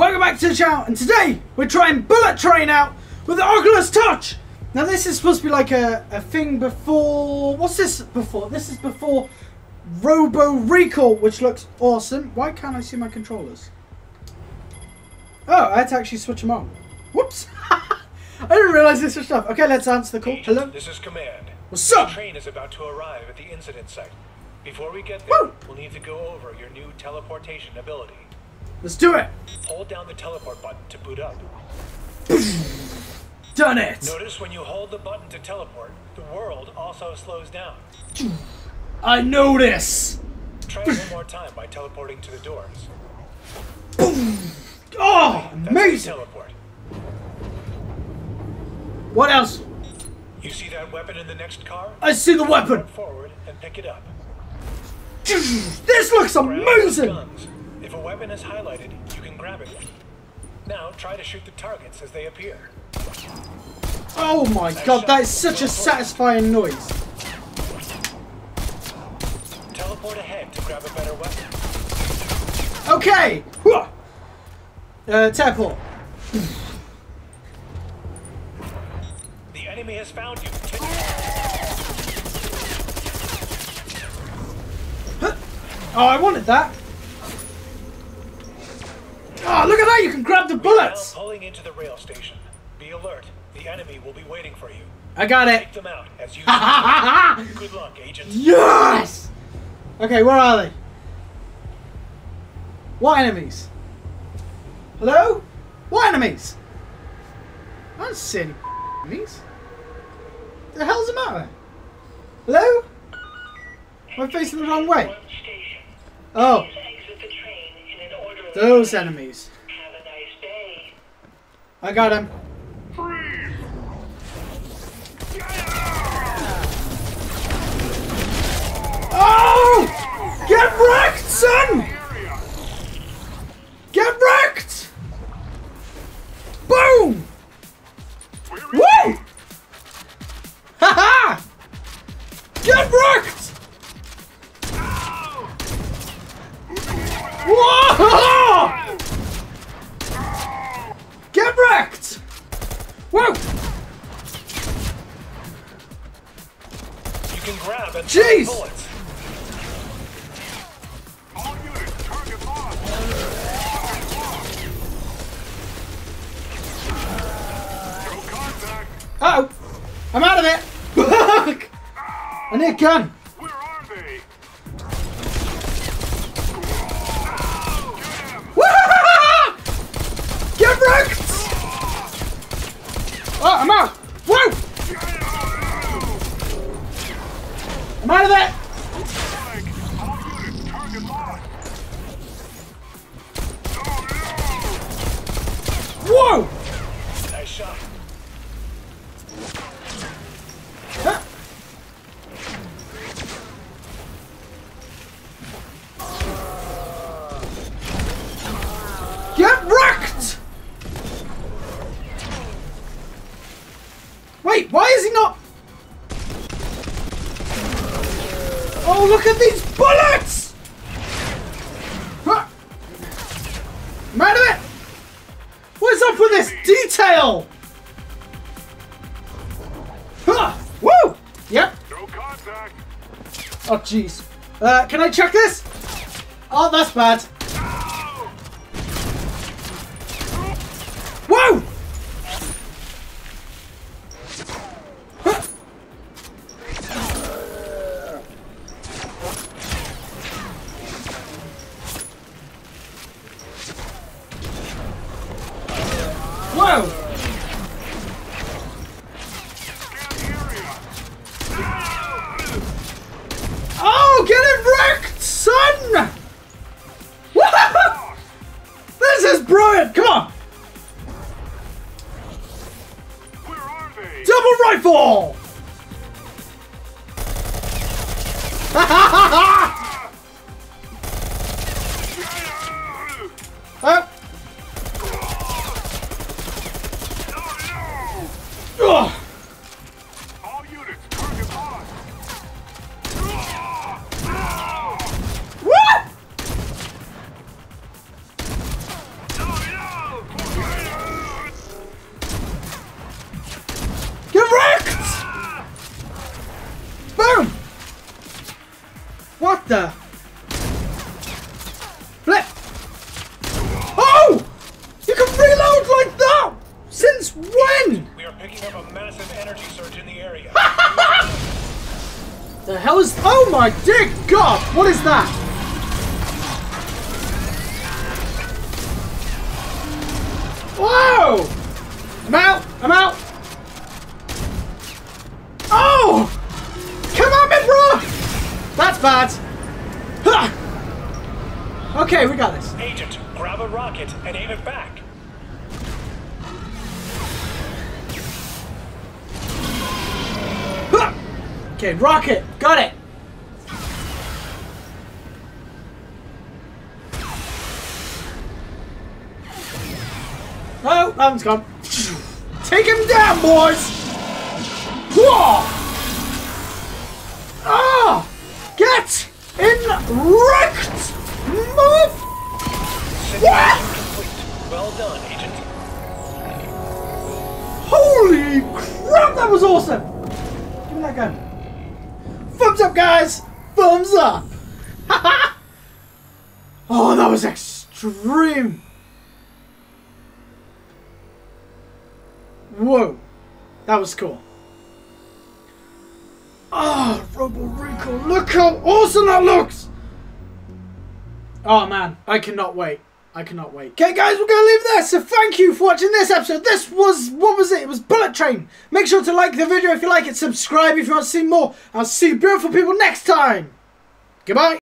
Welcome back to the channel, and today we're trying Bullet Train out with the Oculus Touch. Now this is supposed to be like a thing before, what's this before? This is before Robo Recall, which looks awesome. Why can't I see my controllers? Oh, I had to actually switch them on. Whoops. I didn't realise they switched off. Okay, let's answer the call. Agent, hello? This is command. What's up? The train is about to arrive at the incident site. Before we get there, we'll need to go over your new teleportation ability. Let's do it! Hold down the teleport button to boot up. Done it! Notice when you hold the button to teleport, the world also slows down. I know this! Try it one more time by teleporting to the doors. Oh, amazing! Teleport. What else? You see that weapon in the next car? I see the weapon! Forward and pick it up. This looks amazing! If a weapon is highlighted, you can grab it. Now try to shoot the targets as they appear. Oh my god, that is such a satisfying noise. Teleport ahead to grab a better weapon. Okay! Teleport. The enemy has found you. Oh, I wanted that. Oh, look at that! You can grab the bullets. Now pulling into the rail station. Be alert. The enemy will be waiting for you. I got it. Take them out as you. Good luck, agent. Yes. Okay, where are they? What enemies? Hello? What enemies? I don't see any enemies. The hell's the matter? hello? Am I facing the wrong way? Oh. Those enemies. Have a nice day. I got him. Oh! Get wrecked, son! Get wrecked! Boom! Woo! Ha-ha! Get wrecked! Whoa! Get wrecked! Whoa! You can grab and jeez! Bullets. All units, target lost. No contact. Uh oh! I'm out of it! Look! I need a gun! Where are they? Get wrecked! Oh, I'm out! Whoa! I'm out of it! Whoa! Nice shot. Huh? Get wrecked! Wait, why is he not? Oh, look at these bullets! Huh. I'm out of it! What's up with this detail? Huh. Woo! Yep. No contact. Oh, jeez. Can I check this? Oh, that's bad. Whoa! Whoa! Oh, get it wrecked, son! Whoa! This is brilliant! Come on! Where are they? Double rifle! Oh! the flip? Oh! You can reload like that! Since when? We are picking up a massive energy surge in the area. The hell is... Oh my dear God! What is that? Whoa! I'm out! I'm out! Oh! Come on, me, bro! That's bad. Huh. Okay, we got this. Agent, grab a rocket and aim it back. Huh. Okay, rocket. Got it. Oh, that one's gone. Take him down, boys! Whoa! Ah! Oh, get in wrecked! Move! What? Well done, Agent. Holy crap, that was awesome! Give me that gun. Thumbs up, guys! Thumbs up! Haha! Oh, that was extreme! Whoa! That was cool. Ah, oh, Robo Recall. Look how awesome that looks! Oh man, I cannot wait. I cannot wait. Okay guys, we're gonna leave there. So thank you for watching this episode. This was, what was it? It was Bullet Train. Make sure to like the video if you like it. Subscribe if you want to see more. I'll see beautiful people next time. Goodbye.